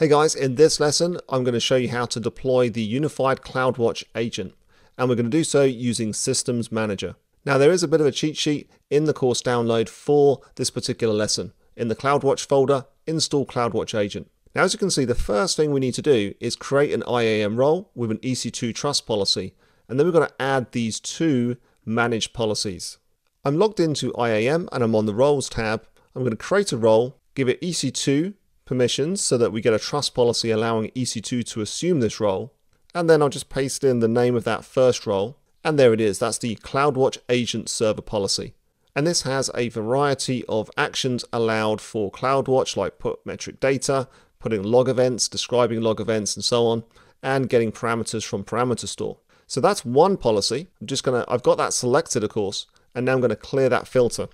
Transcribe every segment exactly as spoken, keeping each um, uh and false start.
Hey guys, in this lesson, I'm going to show you how to deploy the Unified CloudWatch Agent, and we're going to do so using Systems Manager. Now there is a bit of a cheat sheet in the course download for this particular lesson. In the CloudWatch folder, install CloudWatch Agent. Now as you can see, the first thing we need to do is create an I A M role with an E C two trust policy, and then we're going to add these two managed policies. I'm logged into I A M and I'm on the roles tab. I'm going to create a role, give it E C two permissions so that we get a trust policy allowing E C two to assume this role, and then I'll just paste in the name of that first role, and there it is. That's the CloudWatch Agent server policy, and this has a variety of actions allowed for CloudWatch, like put metric data, putting log events, describing log events, and so on, and getting parameters from parameter store. So that's one policy. I'm just gonna I've got that selected, of course, and now I'm going to clear that filter.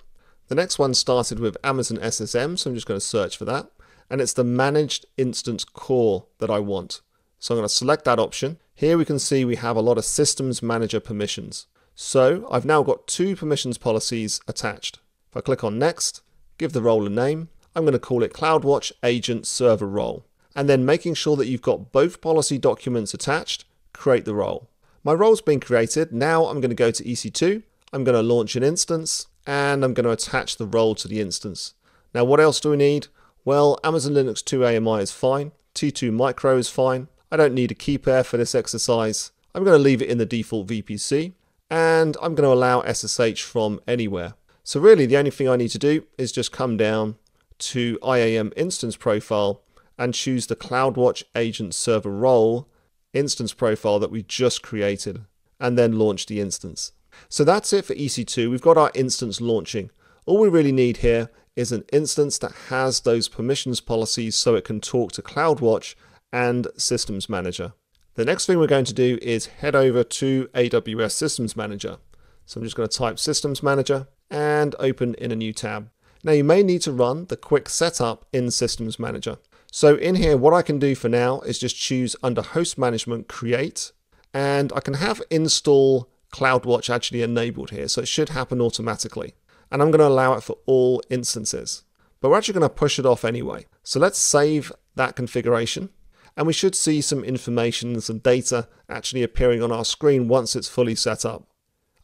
The next one started with Amazon S S M, so I'm just going to search for that. And it's the managed instance core that I want. So I'm going to select that option. Here we can see we have a lot of Systems Manager permissions. So I've now got two permissions policies attached. If I click on next, give the role a name, I'm going to call it CloudWatch Agent Server Role. And then making sure that you've got both policy documents attached, create the role. My role's been created. Now I'm going to go to E C two. I'm going to launch an instance and I'm going to attach the role to the instance. Now what else do we need? Well, Amazon Linux two A M I is fine, T two micro is fine, I don't need a key pair for this exercise, I'm going to leave it in the default V P C, and I'm going to allow S S H from anywhere. So really the only thing I need to do is just come down to I A M instance profile and choose the CloudWatch Agent Server Role instance profile that we just created, and then launch the instance. So that's it for E C two, we've got our instance launching. All we really need here is an instance that has those permissions policies so it can talk to CloudWatch and Systems Manager. The next thing we're going to do is head over to A W S Systems Manager. So I'm just going to type Systems Manager and open in a new tab. Now you may need to run the quick setup in Systems Manager. So in here, what I can do for now is just choose under Host Management, Create, and I can have install CloudWatch actually enabled here. So it should happen automatically. And I'm going to allow it for all instances. But we're actually going to push it off anyway. So let's save that configuration. And we should see some information and some data actually appearing on our screen once it's fully set up.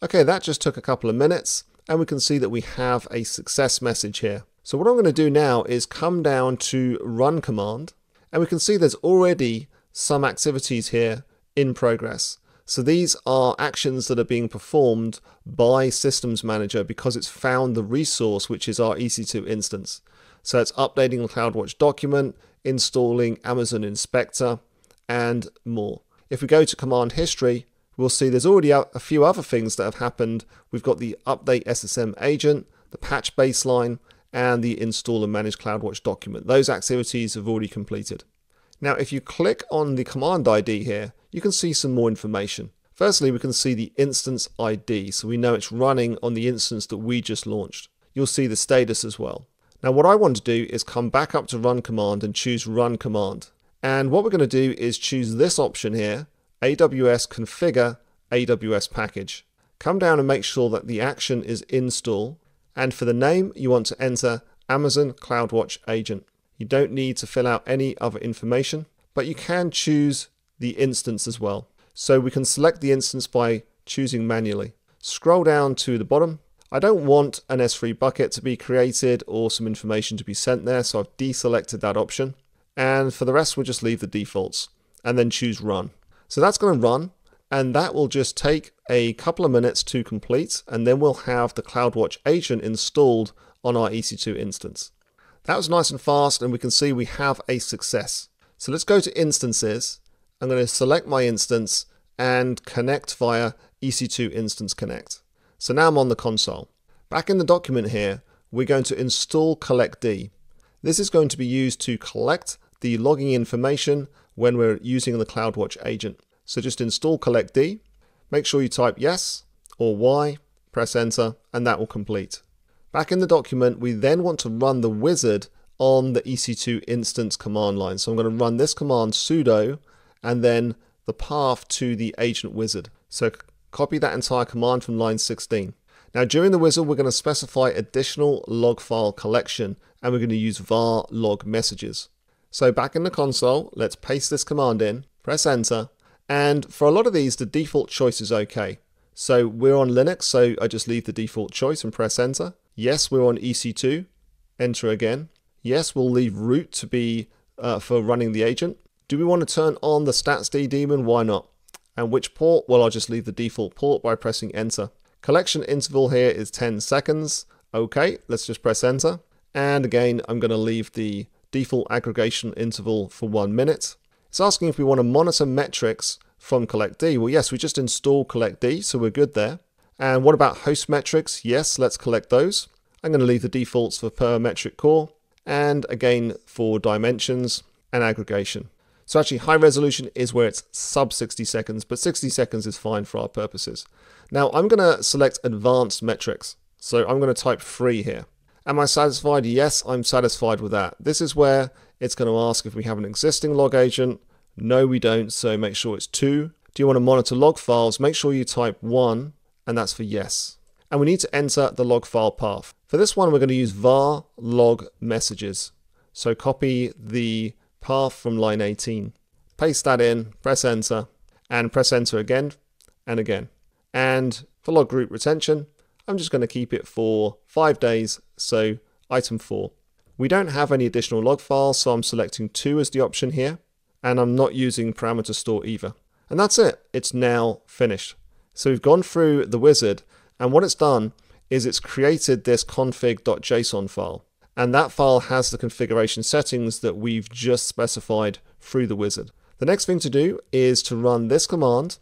Okay, that just took a couple of minutes. And we can see that we have a success message here. So what I'm going to do now is come down to Run Command. And we can see there's already some activities here in progress. So these are actions that are being performed by Systems Manager because it's found the resource, which is our E C two instance. So it's updating the CloudWatch document, installing Amazon Inspector, and more. If we go to command history, we'll see there's already a few other things that have happened. We've got the update S S M agent, the patch baseline, and the install and manage CloudWatch document. Those activities have already completed. Now, if you click on the command I D here, you can see some more information. Firstly, we can see the instance I D, so we know it's running on the instance that we just launched. You'll see the status as well. Now, what I want to do is come back up to Run Command and choose Run Command. And what we're going to do is choose this option here, A W S configure A W S package. Come down and make sure that the action is install. And for the name, you want to enter Amazon CloudWatch Agent. You don't need to fill out any other information, but you can choose the instance as well. So we can select the instance by choosing manually. Scroll down to the bottom. I don't want an S three bucket to be created or some information to be sent there, so I've deselected that option. And for the rest, we'll just leave the defaults and then choose Run. So that's going to run, and that will just take a couple of minutes to complete, and then we'll have the CloudWatch Agent installed on our E C two instance. That was nice and fast, and we can see we have a success. So let's go to instances. I'm going to select my instance and connect via E C two instance connect. So now I'm on the console. Back in the document here, we're going to install collectd. This is going to be used to collect the logging information when we're using the CloudWatch agent. So just install collectd, make sure you type yes or Y, press enter, and that will complete. Back in the document, we then want to run the wizard on the E C two instance command line. So I'm going to run this command sudo and then the path to the agent wizard. So copy that entire command from line sixteen. Now during the wizard, we're going to specify additional log file collection, and we're going to use var log messages. So back in the console, let's paste this command in, press enter. And for a lot of these, the default choice is okay. So we're on Linux, so I just leave the default choice and press enter. Yes, we're on E C two, enter again. Yes, we'll leave root to be uh, for running the agent. Do we want to turn on the StatsD daemon? Why not? And which port? Well, I'll just leave the default port by pressing enter. Collection interval here is ten seconds. Okay, let's just press enter. And again, I'm going to leave the default aggregation interval for one minute. It's asking if we want to monitor metrics from collectd. Well, yes, we just installed collectd, so we're good there. And what about host metrics? Yes, let's collect those. I'm going to leave the defaults for per metric core, and again for dimensions and aggregation. So actually high resolution is where it's sub sixty seconds, but sixty seconds is fine for our purposes. Now I'm going to select advanced metrics. So I'm going to type free here. Am I satisfied? Yes, I'm satisfied with that. This is where it's going to ask if we have an existing log agent. No, we don't. So make sure it's two. Do you want to monitor log files? Make sure you type one, and that's for yes. And we need to enter the log file path. For this one, we're going to use var log messages. So copy the path from line eighteen, paste that in, press enter, and press enter again and again. And for log group retention, I'm just going to keep it for five days. So item four, we don't have any additional log files. So I'm selecting two as the option here, and I'm not using parameter store either. And that's it. It's now finished. So we've gone through the wizard, and what it's done is it's created this config.json file. And that file has the configuration settings that we've just specified through the wizard. The next thing to do is to run this command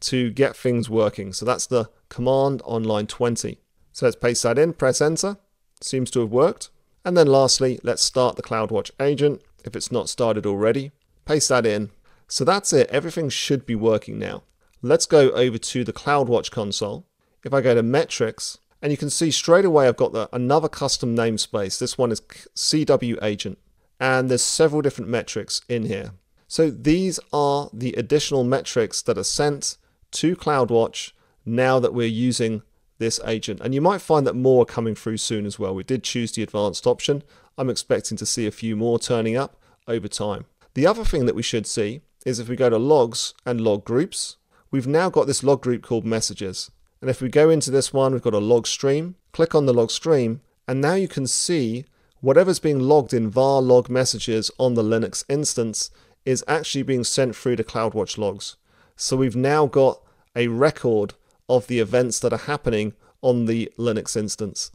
to get things working. So that's the command on line twenty. So let's paste that in, press enter. Seems to have worked. And then lastly, let's start the CloudWatch agent if it's not started already. Paste that in. So that's it. Everything should be working now. Let's go over to the CloudWatch console. If I go to metrics, and you can see straight away I've got the, another custom namespace. This one is C W Agent. And there's several different metrics in here. So these are the additional metrics that are sent to CloudWatch now that we're using this agent. And you might find that more are coming through soon as well. We did choose the advanced option. I'm expecting to see a few more turning up over time. The other thing that we should see is if we go to logs and log groups, we've now got this log group called messages. And if we go into this one, we've got a log stream, click on the log stream, and now you can see whatever's being logged in var log messages on the Linux instance is actually being sent through to CloudWatch logs. So we've now got a record of the events that are happening on the Linux instance.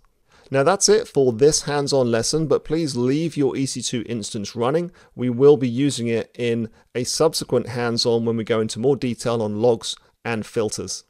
Now that's it for this hands-on lesson, but please leave your E C two instance running. We will be using it in a subsequent hands-on when we go into more detail on logs and filters.